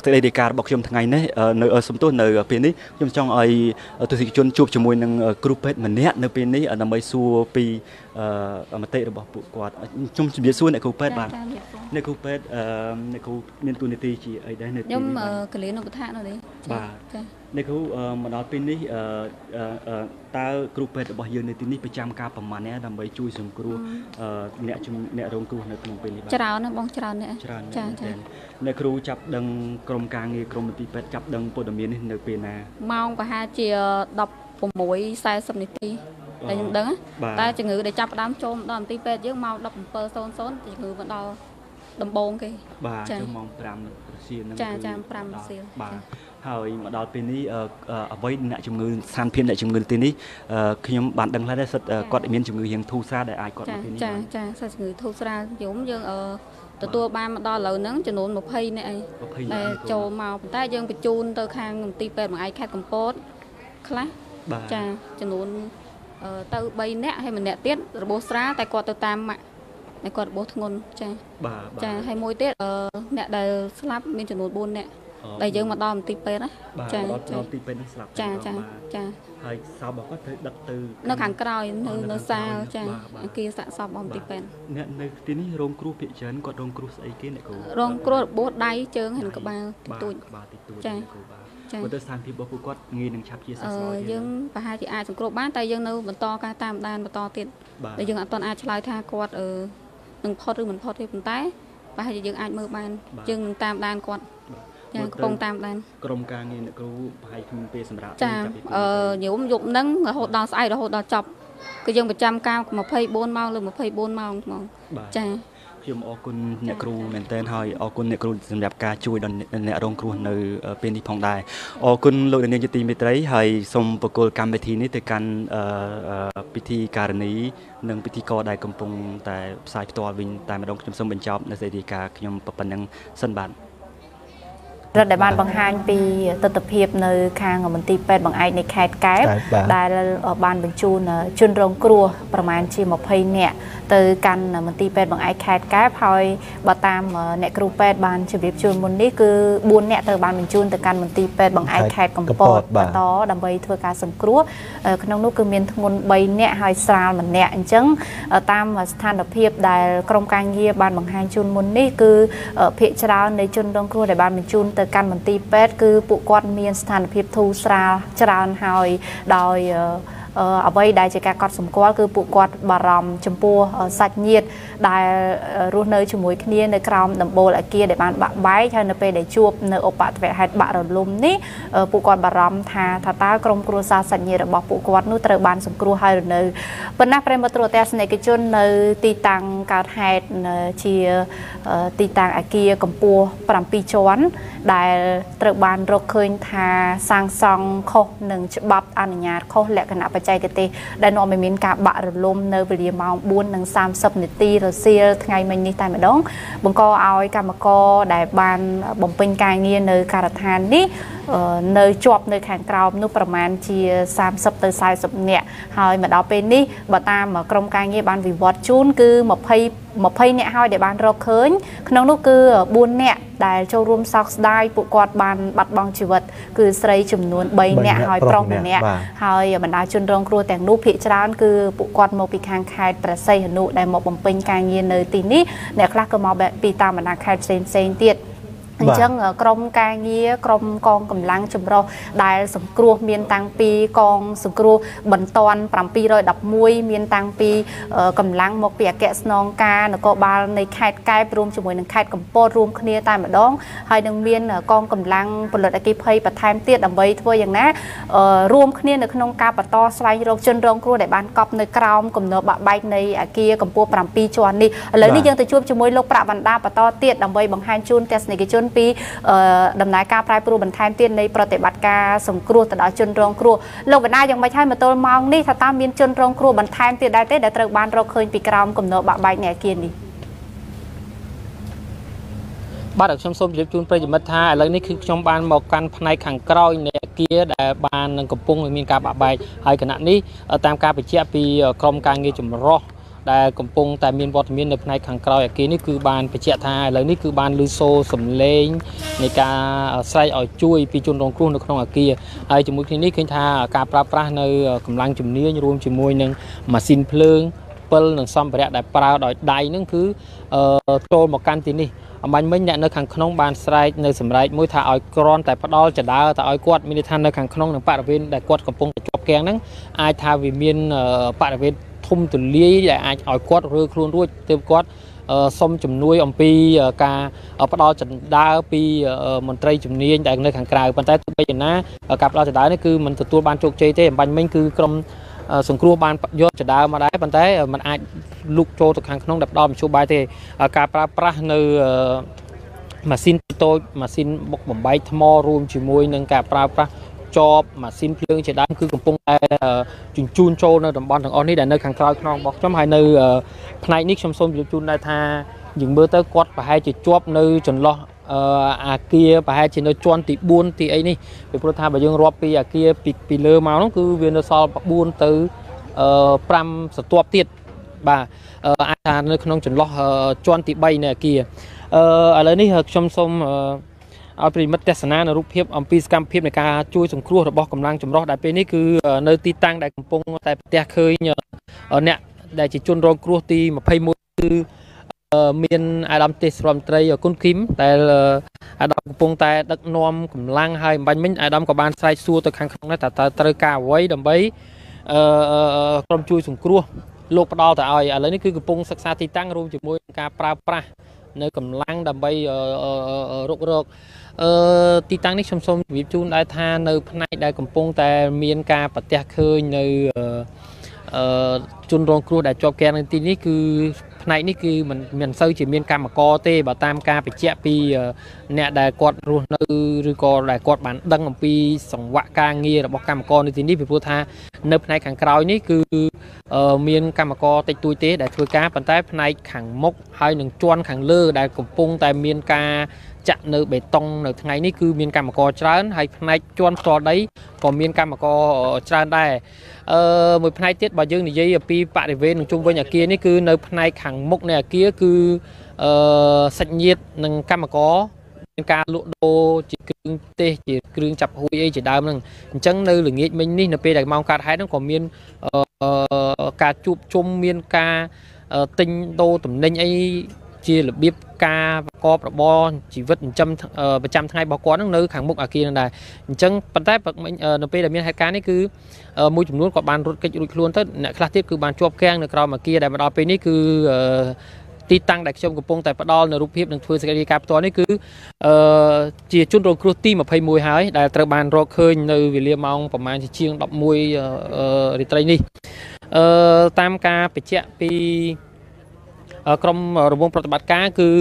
សេចក្ដីរាយការណ៍របស់ខ្ញុំថ្ងៃនេះនៅអសន្ទុះនៅពេលនេះខ្ញុំចង់ឲ្យទស្សនិកជនជួបជាមួយនឹងគ្រូពេទ្យម្នាក់នៅពេលនេះដើម្បីសួរពីមតិរបស់ពួកគាត់ខ្ញុំជម្រាបសួរអ្នកគ្រូពេទ្យបាទអ្នកគ្រូពេទ្យមានតួនាទីជាអីដែរនៅទីនេះខ្ញុំកលៀននៅកថានៅនេះបាទ នៅគ្រូចាប់ដឹងក្រុមការងារក្រុមទីពេទ្យចាប់ដឹងព័ត៌មាននេះនៅពេលណាម៉ោងប្រហែលជា ហើយមកដល់ពេលនេះអ្វីដែលអ្នកជំងឺសានភាពអ្នកជំងឺទីនេះខ្ញុំបានដឹងថាគាត់មានជំងឺ 100 ដែរអាចគាត់មាន ចាចាចាសាច់ជំងឺធូរស្រាលខ្ញុំយើងទទួលបានមកដល់ឥឡវហ្នឹងចំនួន 20 នាក់ឯងតែចូលមកប៉ុន្តែយើងបញ្ជូនទៅខាងមន្ទីរពេទ្យមួយឯកខេត្តកំពតខ្លះចាចំនួនទៅ 3 នាក់ហើយម្នាក់ទៀតរបួសស្រាលតែគាត់ទៅតាមម៉ាក់តែគាត់របួសធ្ងន់ចាបាទចាហើយមួយទៀតអ្នកដែលស្លាប់មានចំនួន 4 នាក់ Đại dương mà đo một tí pê đó. Chà chà chà chà. Hay sao bảo có thể đặt từ. Nó khẳng còi nó sao chà. Kia sạ sọp một tí pê. Nè tí ní rong kru bị chấn còn rong kru ấy kia này cô. Rong kru bố đáy chơn hình có bao tụi. Chà. Chà. Cô ta sang thì bố cô quát nghi đừng chạp chia sạch rồi. Dương và hai chị ai trong kru bán tay dương nâu mình to ca tam đàn mà to tiệt. Đại dương ạ toàn ai cho lại tha quát ở. Đừng phót rư mình phót thì mình tái. Và hai chị dương ai mơ bàn. Dương mình tam đàn quát. Hãy subscribe cho kênh Ghiền Mì Gõ để không bỏ lỡ rất đại ban bằng hai pi tập tập hiệp nơi khang ở mình ti pet bằng ai này kẹt kẹp đại là ban bên chun chun rong cua,ประมาณ chỉ một hơi nhẹ từ căn mình ti pet bằng ai kẹt kẹp thôi bà tam nhẹ cua pet ban chỉ biết chun muốn đi cứ buôn nhẹ từ ban bên chun từ căn mình ti pet bằng ai kẹt cầm bọt và to đầm bay thưa cá sừng cua trong lúc cứ miền thôn bay nhẹ hơi sao mình nhẹ chấn tam than tập hiệp đại trong cang kia ban bằng hai chun muốn đi cứ phệ cháo nơi chun rong cua đại ban bên chun từ căn mình ti pet cứ bộ quan miền sàn phép thu sra tràn hỏi đòi ở đây đại chỉ cả con sủng quá cứ bộ quan bà rồng chấm pua sạch nhiệt đại luôn nơi chùm muối kia nơi còng đầm bồ lại kia để bạn bạn bái cho nơi pe để chuột nơi ốc bạn vẽ hạt bạn ở lùm ní bộ quan bà rồng thà thà ta trong cua sa sạch nhiệt bảo bộ quan nuôi tờ ban sủng cua hai nơi bên nắp bên mặt trụ test này cái chôn nơi ti tàng cà hạt chỉ ti tàng ở kia cầm pua làm pi choán đại tờ ban rô khơi thà sang song khô nâng bắp ăn nhạt khô lẹ cái nắpใจcái tê đại nọ mình cả bạn rồi lôm nơi về mong buôn nâng sam sập nít ti rồi xia ngày mình đi tay mà đóng bông co ao cả mà co đại ban bông pin cài nghe nơi cà than đi nơi chọp nơi kháng trào nútประมาณ chia sam sập tới sai sập nhẹ hơi mà đó bên đi bà ta mà trong cài nghe ban vì vót chun cứ một phây nhẹ hơi để ban rô khơi nông nút cứ buôn nhẹ đại châu room socks đại bộ quạt ban bật bong chịu vật cứ xây chùm nuôn bay nhẹ hơi prong nhẹ hơi mình đã chun rong cua tèn nút pịt trán cứ bộ quạt một bị kháng khai để xây hình nụ đại một bông pin cài nghe nơi tin đi để các cơ màu bẹt pì ta mà đang khai xây tiệt chăng trong ca nghĩa trong con cầm láng chùm rau đại sủng cua miền tăng pi con sủng cua bẩn toàn phạm pi rồi đập muôi miền tăng pi cầm láng một bìa kẹt non ca nó có ba này khai cai rôm chùm mùi này khai cầm po rôm kia tai mà đón hai đường miền con cầm láng phần lợi kịp hay và time tiết đầm bay thôiอย่างนั้นrôm kia nó không ca và to xoay rôm chân rôm cua để bàn cọp nơi còng cầm nó bạ bay này kia cầm po phạm pi cho anh đi lấy đi dân từ chùm chùm mùi lộc bạ vần đa và to tiết đầm bay bằng hai chun test này cái chun P đầm nái ca prai pro bẩn thay tiền này pro tệ bát ca sủng cua từ đó chân rong cua lâu bữa nay chẳng may thay mà tôi mong đi thà ta miên chân rong cua bẩn thay tiền đại tết đã từ ban rong khơi bị còng cầm nợ bạ bay nhẹ kiên đi bắt được trong xôm dịp chun prai dịp mất tha lấy ní trong ban một căn này khẳng còi nhẹ kia để ban cầm bung miên ca bạ bay hay cái nạn ní tam ca bị chia bị còng ca nghe chùm ro đại cầm bung tại miền Bắc miền Nam này khẳng còi kia ní cứ ban bị chia tha lấy ní cứ ban lư xô sầm lên này cả say ở chui bị chôn rong cua nó không ở kia ai chụp mũi thì ní kinh tha cả pra nơi cầm lăng chụp nia như rôm chụp môi nâng mà xin phơi phơi nâng xăm bẹt đại pra đòi đại nâng cứ trôi một căn tí ní mình mới nhận nơi khẳng không ban say nơi sầm lại mũi thà ở cron tại bắt đo chả đá tại ở quạt miền than nơi khẳng không nâng bạt bên đại quạt cầm bung chọc keng nâng ai tha vì miền bạt bên không từ lý để ai ở quát rơi khuôn đuôi tiêu quát xong chùm nuôi ông pi ca ở bắt đầu trận đá pi mình trai chùm niên tại nơi hàng cài bàn tay bây giờ ná cặp đó trận đá này cứ mình từ tua ban trục chơi thế bàn mình cứ cầm sủng cua ban do trận đá mà đá bàn tay mình ai lục trôi từ hàng không đập đo mình chụp bài thế cặp pra nơi mà xin tôi mà xin bọc bẩm bay thmo room chỉ môi nâng cặp pra cho mà xin phơi chế đám cứ cùng phong ai chuyển chun trôi nơi đồng bọn thằng oni để nơi kháng còi non bọc trong hai nơi này nick trong sông chun đại tha những bữa tới quát và hai chỉ chóp nơi chuẩn lo kia và hai chỉ nơi chọn thì buôn thì ấy nè về pro tha và dương rob pi kia pi lơ máu nó cứ viên nó so buôn tới pram sờ tuột tiệt và ai tha nơi không chuẩn lo chọn thì bay này kia ở đây nick trong sông After mất test na nó rút hiệp Ampis cam hiệp này cả chui súng kêu rồi bỏ cầm lang chấm rót đại pê ní cứ nơi ti tăng đại công pong tại tia khơi nhờ ở nè đại chỉ chôn rong kêu ti mà pay mua từ miền Adam test rom tray ở côn kim tại Adam công pong tại đất nom cầm lang hay bánh bánh Adam có ban sai xua từ khang không nói tại tại tơi cà quấy đầm bấy cầm chui súng kêu lục đào tại ơi ở lấy ní cứ pong sắc xa ti tăng rồi chỉ môi cà pra pra nơi cầm lang đầm bấy rục rực tí tăng nick xôm xôm việc chun đại tha nơi nay đại cầm pong tại miền ca bát tè khơi nơi chun rong kêu đại cho kèn tí ní cứ nay ní cứ mình sâu chỉ miền ca mà co tê bà tam ca phải chẹp pi nè đại quạt ruột nơi rồi co đại quạt bán đăng làm pi sòng quạ ca nghe là bóc ca mà co nơi tí ní về phu tha nơi nay càng cào ní cứ miền ca mà co tây tui tê đại thui cá bàn tay nay càng mốc hai nương chuan càng lơ đại cầm pong tại miền ca chặn nơi bê tông nơi ngày ní cứ miền cam mà co trán hay nay chôn so đấy còn miền cam mà co trán đây một nay tiết bà dương thì dây pi bạn để về chung với nhà kia ní cứ nơi nay hàng mốc này kia cứ sạch nhiệt nâng cam mà có miền cam lụa đô chỉ kêu tê chỉ kêu chập hôi chỉ đam nâng chân nơi lử nghĩ mình ní là pi đại mong cả hai nó còn miền cà chụp chung miền ca tinh đô tẩm ninh ấy chia là bếp ca và co và bo chỉ vứt trăm thay bao quán nơi kháng mục ở kia này chân bàn tay bậc mình np là miền hai cá này cứ môi trường luôn có bàn rút cái luôn tất lại khá thiết cứ bàn chụp keng được rồi mà kia đại mà đo này cứ ti tăng đại trong của pong tại bắt đo là rút hiệp được thuê cái cáp to này cứ chia chút rồi cứ ti mà phay mùi hái đại tờ bàn rồi khơi nơi về liêm mong và mang chiêng đọc mùi để tây đi tam ca phải chạm pi trong vùngประติบัติการคือ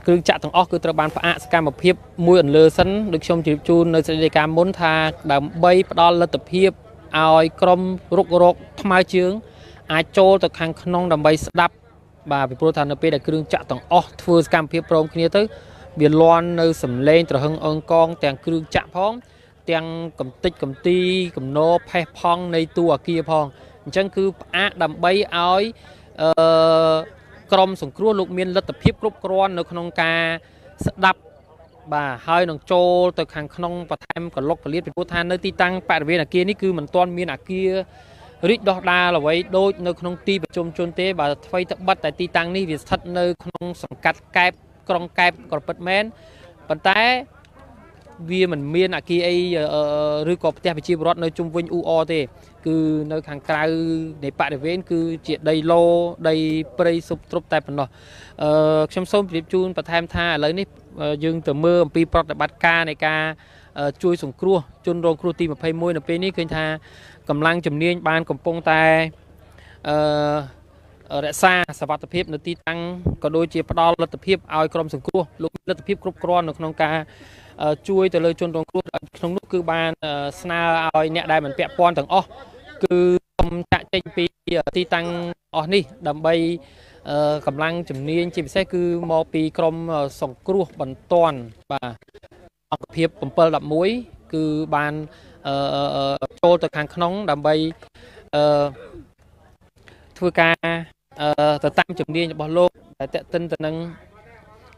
เครื่องจักรต่างออกคือตระบานพระอาสการมาเพียบมวยอันเลือสันดึกชมจิบจูนในสถานการณ์ม้วนทาดำใบปลาละตะเพียบออยกรมรุกรกทำไมเชื้ออาโจตะคังขนองดำใบสดับบ่าเป็นโปรธานเปได้เครื่องจักรต่างออกฟื้นการเพียบพร้อมขึ้นเตอร์เบียนลอนในสำเร็จตระหงองกองแต่งเครื่องจักรพ้องแต่งกำติกำตีกำโนแพร่พ้องในตัวกีพ้องฉันคืออาดำใบออยกรมส่งครัวลูกเมียนรัตพิบกรุบกรอนในขนมกาสดับบ่าเฮยนองโจตะขังขนมปะแทมกับลกกับเลียดเป็นผู้ทานในตีตั้งแปดเวนักเกียนี่คือเหมือนตอนเมียนอาเกียริดดอกดาเราไว้โดยในขนมตีประจมจนเตะบ่าไฟตะบัดแต่ตีตั้งนี่วิสัทในขนมสังกัดแกลบกรองแกลบกรอบเปิดแมนปันแต่เวียเหมือนเมียนอาเกียหรือกอบเตะไปชีบรอดในจุ่มวิญอูอเตะคือในทางไกลในป่าในเว้นคือเจียดได้โลได้ปริสุทธิ์ตบแต่ปนหน่อยช่ำส้มจีบจูนประทามท่าเลยนี่ยืนแต่เมื่อปีปรบัติการในการช่วยส่งครัวจนโรงครัวตีมาพายมวยในปีนี้เคยท่ากำลังจำเนียนบานกับปงแต่รักษาสวัสดิภาพในตีตั้งก็โดยเจียดดอลรัฐพิบเอากรมส่งครัวลูกรัฐพิบครบกรอนในขนมกาช่วยแต่เลยจนโรงครัวขนมลูกคือบานสนาเอาเนี่ยได้เหมือนแปะปอนต่างอ้อคือทำจากใจปีที่ตั้งอ๋อนี่ดำใบกำลังจุดนี้จิบเสคือมอปีกรมส่งครัวบรรทอนบ่าเอาเพียบผมเปิดดับมุ้ยคือบานโจตะขังขนมดำใบทุกการแต่ตั้งจุดนี้บอลโลกแต่เตะตึ้นแต่นั่ง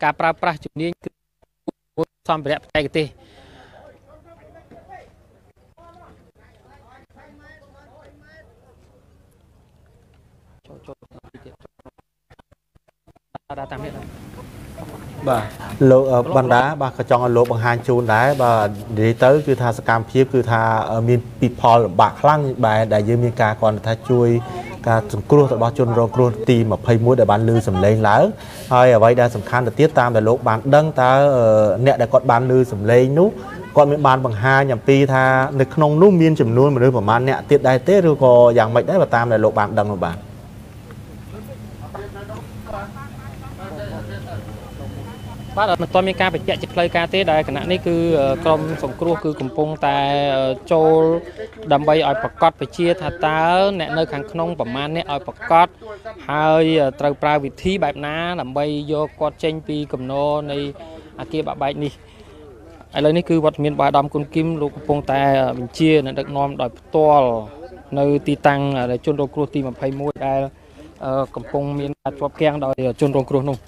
การปราบปราจุดนี้คือซ้อมแบบใจกันตีบันดาบากระจองโลบางฮันจูนได้บาเดเตอร์คือทาสกามเพียบคือทามีปีพอลบากคลั่งบายได้ยืมมีการก่อนทาช่วยการส่งครัวต่อบ้านจนโรงครัวตีมาพายมวยแต่บ้านลือสำเร็จแล้วไอ้ไว้ได้สำคัญแต่ติดตามแต่โลบานดังตาเนี่ยได้กอดบ้านลือสำเร็จนู้ก่อนมีบานบางฮาอย่างปีทาในขนมนุ่มมีนจำนวนเหมือนด้วยประมาณเนี่ยติดได้เตอร์ดูก็อย่างไม่ได้มาตามแต่โลบานดังมาบ้านบ้านมันตอนมีการไปแจกจิตเลยการเตะได้ขณะนี้คือกรมส่งครัวคือกลุ่มปงแต่โจดำใบออยประกอบไปเชียร์ทัตเตอร์เนี่ยในขังขนมประมาณเนี่ยออยประกอบหายตราปลาวิธีแบบนั้นดำใบโยกอดเชนปีกลุ่มโนในอาเกียบะใบนี่อะไรนี่คือวัดเมียนบาดำคุณกิมลูกปงแต่เป็นเชียร์ในดักนอมดอยตัวในตีตังในจนโรงครัวตีมาไพ่มวยได้กลุ่มปงเมียนจับแกงดอยจนโรงครัวนุ่ง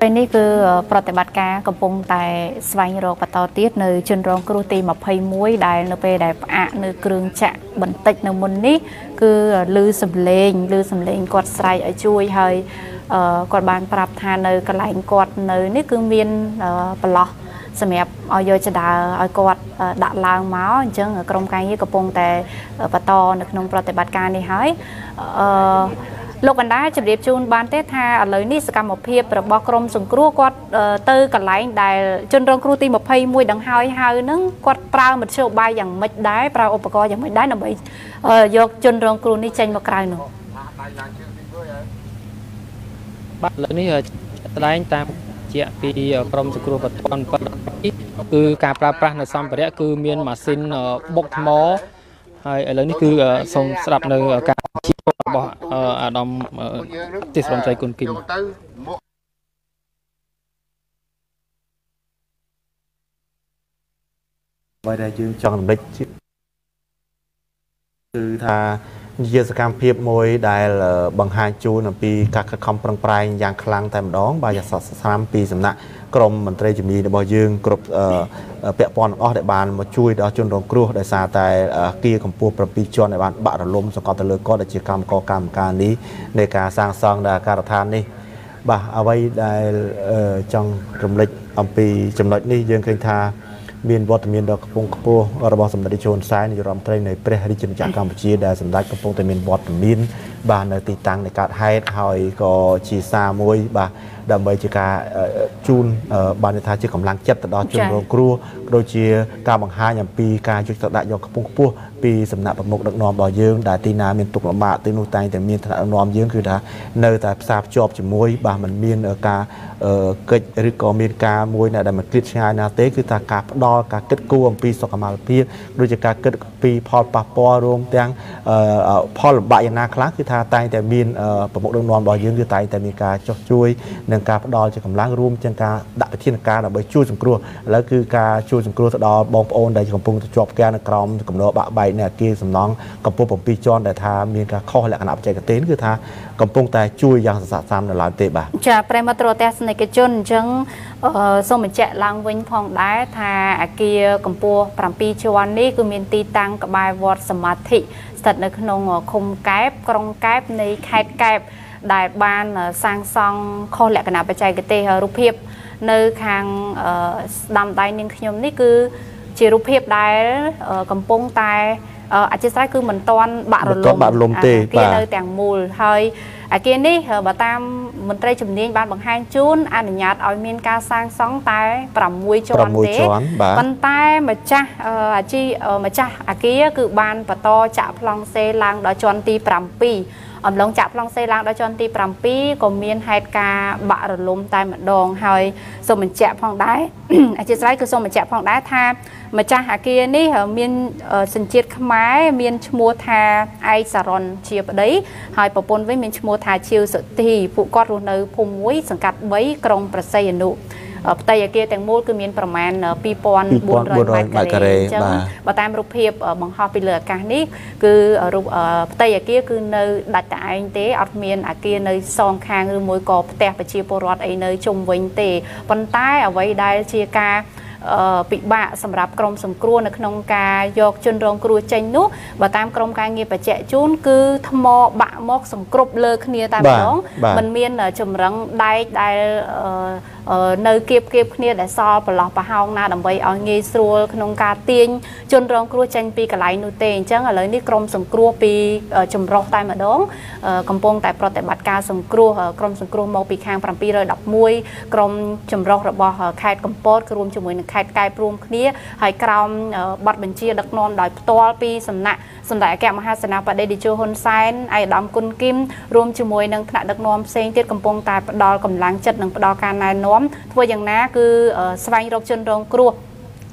Này cứ protect bát cá cầm bông tại xoay rồi bắt tàu tiết nơi chân rong kêu tì mà phay muối đài nơi về đài ạ nơi kêu chạ bẩn tịt nơi môn ní cứ lư sầm lên quạt sài ở chui hơi quạt bàn prap than nơi cái lạnh quạt nơi ní cứ miên bọt sầm ẹp ở dưới chợ đà ở quạt đạ lang máu chân ở trong cái như cầm bông tại bắt tàu nơi nông protect bát cá này hơi Lúc anh đã chụp đẹp chun ban tết ha, lời ní sẽ cầm một hiệp rồi bọc rôm sùng cua quạt tư cả lái đài chân rong cua ti một hay mùi đằng hai nướng quạt prao một số bay dạng mệt đái prao opaco dạng mệt đái nằm bị do chân rong cua ní chanh một cài nữa. Bắt lời ní lái tam chẹt pi rôm sùng cua vật toàn vật cứ cả prao prao là xong vậy cứ miên mà xin bốc mó hay lời ní cứ xong sập nơi cả Bỏ Adam tiếp rộng trái con kim Vậy đây dương chọn đích Từ thà Dìa sẽ cam phiếp môi Đại là bằng hai chú Nằm bì các khám bằng prai Giang khlang tàm đón Bà giả sọt sám bì dùm nạ Crom mình trai chùm đi Để bỏ dương Cụp Pẹt bọn Ở đại bàn Mà chui đó chôn rộng cửu Đại xa tại Kia cầm bùa Bà bì chôn đại bàn Bà rộng lùm Xong có tài lửa Có đại chìa cam Có cam ca ní Để cả sang sang Đã cả than ní Bà ở đây Đại Trong rộng lịch Âm bì chùm lệch ní Dương kinh thà Miền Bắc miền Đông Campuchia ở đồng bằng sông Đại Tây Chôn Sai này làm thay này Pere Harijan Chang Campuchia đã sắm đai Campuchia miền Bắc miền bà nơi tị tăng để cắt hay hỏi có chỉ xa môi bà đầm bầy chỉ cả chun bà nơi Thái chỉ cầm láng chất đó chun rong cua đôi chỉ ca bằng hai nhầm pi ca chúc tận đại do Campuchia pi sắm nạp bằng một đợt nòm đòi dương đại tị na miền tục lắm bạ tị nô tay thì miền thằng nòm dương cứ đã nơi tại sạp chọp chỉ môi bà mình miền ở ca kịch rồi miền ca môi này đầm mình clip hai na tế cứ ta cặp đo cả kết cua pi so cả màu pi đôi chỉ cả kết pi pol pa po rôm tiếng pol bạ như na khác cứ ta tay thì miền bằng một đợt nòm đòi dương cứ tay thì miền ca cho chui នឹងការផ្ដល់ជាកម្លាំងរួមទាំងការដាក់វិធានការដើម្បីជួយសង្គ្រោះឥឡូវគឺការជួយសង្គ្រោះទៅដល់បងប្អូនដែលកំពុងទៅជាប់ការនៅក្រមគំនរបាក់បែកអ្នកគីសំណងកំពុងបំពីជាន់ដែលថាមានការខុសលក្ខណៈបច្ចេកទេសគឺថាកំពុងតែជួយយ៉ាងស័ក្តិសមនៅឡើយទេបាទចាប្រិមត្តរទេសនៃជនចឹងសូមបញ្ជាក់ឡើងវិញផងដែរថាអគារកំពស់ 7ជាន់នេះគឺមានទីតាំងក្បែរវត្តសមត្ថិ ស្ដាំដៃនឹងខ្ញុំនេះគឺជារូបភាពដែលកំពុងតែអចិន្ត្រៃយ៍គឺមិនទាន់បាក់រលំទេបាទនៅទាំងមូលហើយអគារនេះបើតាមមន្ត្រីជំនាញបានបង្ហាញជូនអនុញ្ញាតឲ្យមានការសាងសង់តែ6ជាន់ទេប៉ុន្តែម្ចាស់អគារគឺបានបន្តចាក់ប្លង់សេឡើងដល់ជាន់ទី 7 ផ្ទៃអគារទាំងមូលគឺមានប្រមាណ ពីបាក់សម្រាប់ក្រុមសង្គ្រោះនៅក្នុងការយកជនរងគ្រោះចេញនោះបើតាមក្រុមការងារបច្ចៈជួនគឺថ្មបាក់មកសង្គ្រប់លើគ្នាតែម្ដងមិនមានចម្រឹងដែកដែលនៅគៀបគ្នាដែលសល់ប្រឡោះប្រហោងណាដើម្បីឲ្យងាយស្រួលក្នុងការទាញជនរងគ្រោះចេញពីកន្លែងនោះទេអញ្ចឹងឥឡូវនេះក្រុមសង្គ្រោះពីចម្រុះតែម្ដងកំពុងតែប្រតិបត្តិការសង្គ្រោះក្រុមសង្គ្រោះមកពីខាង 7 ដល់ 10 ក្រុមជំនួយនឹងខេត្ត កែប្រំគ្នាហើយក្រុមបាត់បញ្ជាដឹកនាំដោយផ្ទាល់ពីសំណាក់សម្ដេចអគ្គមហាសេនាបតីតេជោហ៊ុនសែនឯកឧត្តមគុនគីមរួមជាមួយនឹងថ្នាក់ដឹកនាំផ្សេងទៀតកំពុងតែផ្ដល់កម្លាំងចិត្តនិងផ្ដល់ការណែនាំធ្វើយ៉ាងណាគឺស្វែងរកជនរងគ្រោះ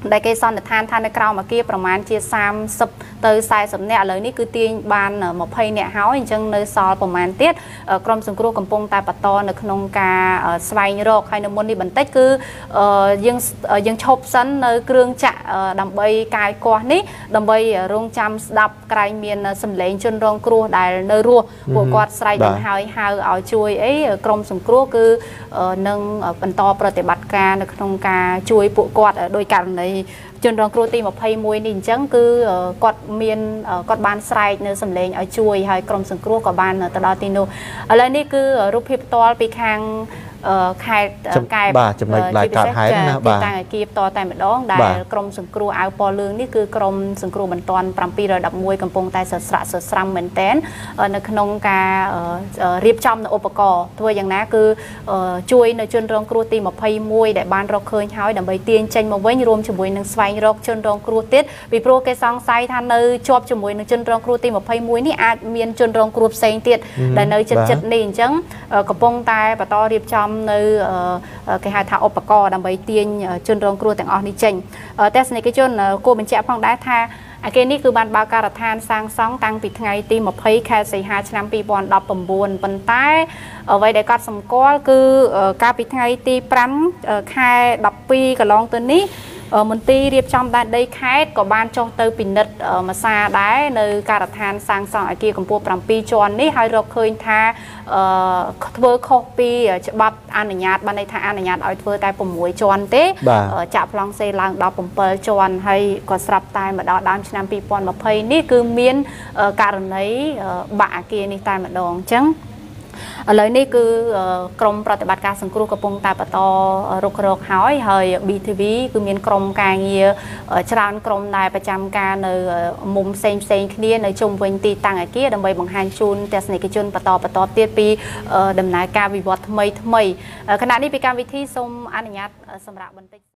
Đại cây son được than than được cào mà kia, phần màn chia sam sập tới sai sập nẹt lời ní cứ tiên bàn ở một hay nẹt háo hình chân nơi sò phần màn tiết ở crom sừng cua cầm pông tai bạt to được nông cà ở xoay như rọc hay nông môn đi bẩn tết cứ dân chộp sắn nơi kương chạ đầm bay cài qua ní đầm bay rong chăm đập cài miền sầm lệ chân rong cua đại nơi rùa của quạt xoay đầm hào hào ở chuối ấy crom sừng cua cứ nâng bẩn to bờ tây bạt cà được nông cà chuối bộ quạt ở đôi cạn đấy chôn rong cua tìm một hay muối nín trắng cứ cọt miên cọt ban sài nơi sầm lênh ở chuối hay crom sừng cua cọt ban từ đó tin đâu ở đây ní cứ rúp hiệp to bị khang khai cài chỉ bị xét bị tàng kia to tại một đó đại crom sừng cua áo po lương ní cứ crom sừng cua mình toàn pram pi rồi đập muối cầm pông tai sờ sầm mình tén nơi nông ca riệp trong nơi opacor thôi dạng ná cứ chuối nơi chôn rong cua tìm một hay muối để ban rọc khơi hói đầm bay tiên tranh mà với rôm chùm muối nâng xoayรกจนรองครูติดวิโปรเกซองไซท่านเนยชอบจมูกหนึ่งจนรองครูตีมาพายมวยนี่อาจมีจนรองครูเซ็งติดแต่เนยจัดๆนี่จังกระปงตายปะตอรีบจำเนยไก่หาท่าอุปกรณ์ดำใบเตียนจนรองครูแต่งออกนี่จังแต่ในกิจจนโกเป็นเจ้าของได้ท่าเกนี่คือบันบาการทานสร้างสองตังปิดไงตีมาพายแค่ใส่หาชนะปีบอลดับปมบวนปันใต้ไว้ได้กัดสมกอลคือการปิดไงตีพรันแค่ดับปีกับลองตัวนี้มันตีเรียบจำได้ได้แค่กับบ้านจงเตอร์ปินัดมาซาได้ในการทานสร้างสองไอเกี่ยกับพวกปรำปีจวนนี่ให้เราเคยท่าเวอร์คอปีบับอันหยาดบันไดท่าอันหยาดเอาเวอร์ตายผมมวยจวนเตะจับพลังเซลังดอกผมเปิดจวนให้กดสลับตายมาดอกดามชนะปีปอนมาเพย์นี่คือเมียนการไหนบ่าเกี่ยนี่ตายมาดองจังlời này cứ kromประติบัติการสังครูกระปงตาปะตอรกรกห้อยเฮยบีทีวีคือมีกรมการเงียชรานกรมนายประจำการในมุมเซนเซนเนี่ยในชมวันตีต่างอะไรกี้ดำใบบางฮันชุนแต่สนิทกิจจนปะตอเตี้ยปีดำนายการวิวัฒน์ไม่ขณะนี้เป็นการวิธีสมอนุญาตสำหรับบันทึก